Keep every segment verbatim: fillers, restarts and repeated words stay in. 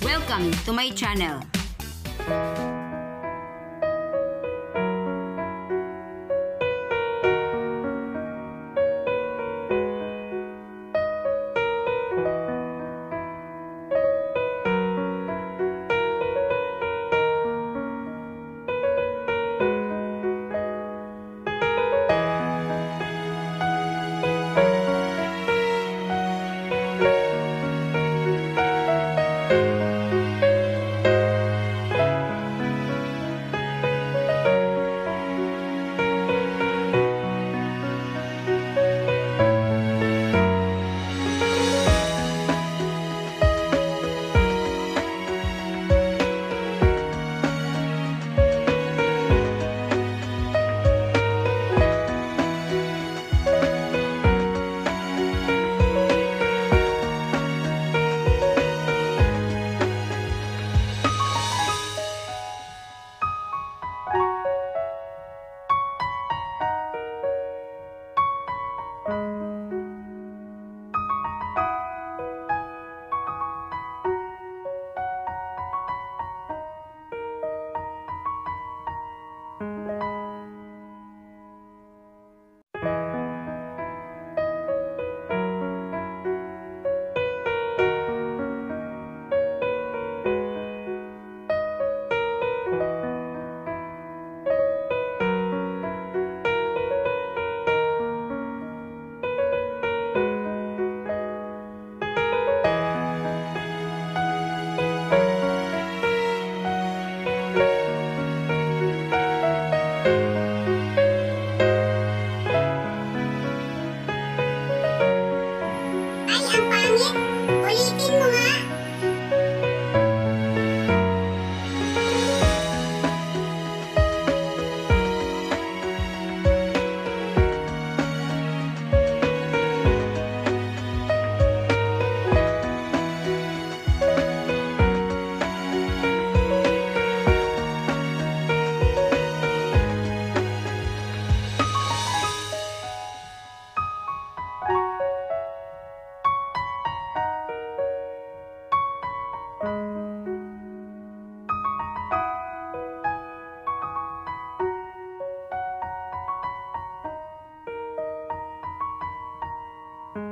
Welcome to my channel.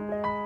Thank you.